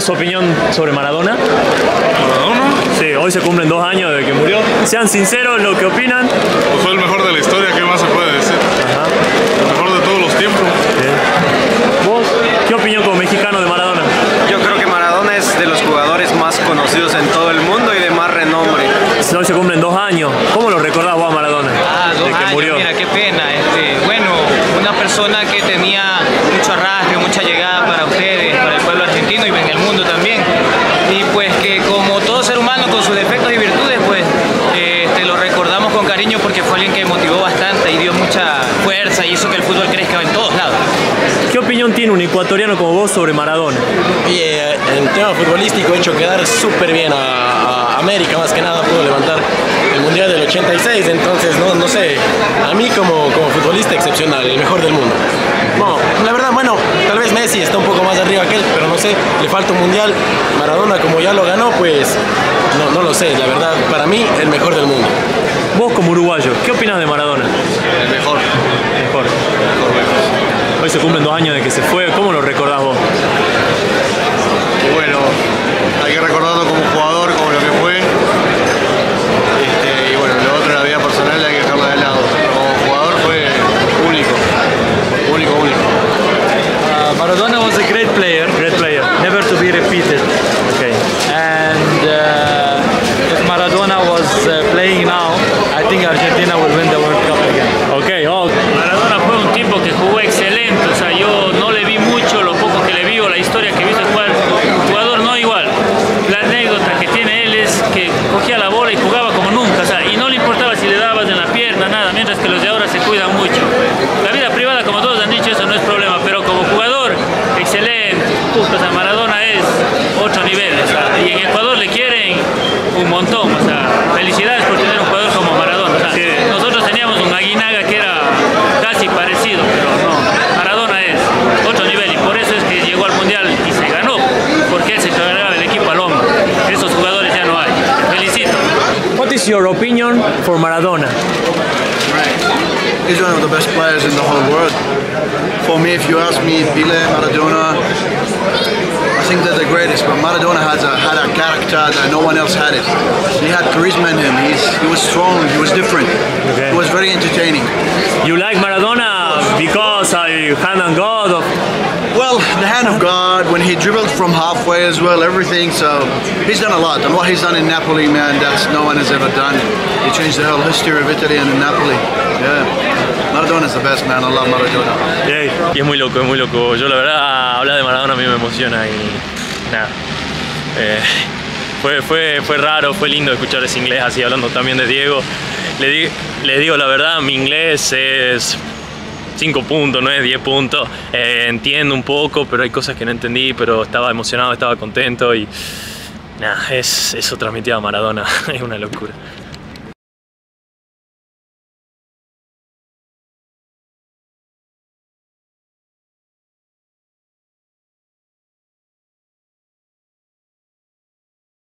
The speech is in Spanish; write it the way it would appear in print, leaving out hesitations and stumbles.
su opinión sobre Maradona. Sí, hoy se cumplen 2 años de que murió. Sean sinceros, lo que opinan. Pues fue el mejor de la historia, ¿qué más se puede decir? Ajá. El mejor de todos los tiempos. Bien. ¿Vos qué opinión como mexicano de Maradona? Yo creo que Maradona es de los jugadores más conocidos en todo el mundo y de más renombre. Hoy se cumplen 2 años. ¿Cómo lo recordás vos a Maradona? Ah, 2 años, murió. Mira, qué pena. Bueno, una persona que tenía mucho arrastre, mucha llegada para ustedes, para el pueblo argentino y en el mundo también. Y pues que como todo ser humano con sus defectos y virtudes, pues te lo recordamos con cariño porque fue alguien que motivó bastante y dio mucha fuerza y hizo que el fútbol crezca en todos lados. ¿Qué opinión tiene un ecuatoriano como vos sobre Maradona? Y en tema futbolístico he hecho quedar súper bien a América, más que nada pudo levantar el Mundial del 86, entonces no sé, a mí como futbolista excepcional, el mejor del mundo. No, la verdad, bueno, tal vez Messi está un poco más arriba que él, pero no sé, le falta un Mundial. Maradona, como ya lo ganó, pues no lo sé, la verdad, para mí, el mejor del mundo. Vos como uruguayo, ¿qué opinas de Maradona? El mejor. Hoy se cumplen 2 años de que se fue, ¿cómo lo recordás vos? Bueno, hay que recordarlo como jugador, como lo que fue. Y bueno, lo otro en la vida personal hay que dejarlo de lado. Como jugador fue único. Maradona was a great player. Great player. Never to be repeated. Okay. And if Maradona was playing now, I think Argentina will win the World Cup again. Okay, oh. Maradona fue un tipo que jugó excelente. O sea, yo no le vi mucho, lo poco que le vi o la historia que vi. Cogía la bola y jugaba como nunca, o sea, y no le importaba si le dabas en la pierna, nada, mientras que los de ahora se cuidan mucho. La vida privada, como todos han dicho, eso no es problema, pero como jugador, excelente, o sea, Maradona es otro nivel, o sea, y en Ecuador le quieren un montón, o sea, felicidades por tener un jugador como Maradona, o sea, sí. Nosotros teníamos un Aguinaga que era casi parecido, pero no, Maradona es otro nivel y por eso es que llegó al Mundial y se ganó, porque él se cargaba el equipo al hombro, esos jugadores ya no hay. What is your opinion for Maradona? He's one of the best players in the whole world. For me, if you ask me, Pelé, Maradona, I think they're the greatest. But Maradona had a character that no one else had it. He had charisma in him. He was strong. He was different. Okay. He was very entertaining. You like Maradona because I hand on God. Well, the hand of God, when he dribbled from halfway as well, everything, so he's done a lot. And what he's done in Napoli, man, that's no one has ever done. He changed the whole history of Italy and in Napoli. Yeah, Maradona's the best, man. I love Maradona. Yeah, y es muy loco, es muy loco. Yo la verdad, hablar de Maradona a mí me emociona y nada. Fue raro, fue lindo escuchar ese inglés así, hablando también de Diego. Le digo la verdad, mi inglés es 5 puntos, no es 10 puntos. Entiendo un poco, pero hay cosas que no entendí, pero estaba emocionado, estaba contento y nada, eso transmitía a Maradona, es una locura.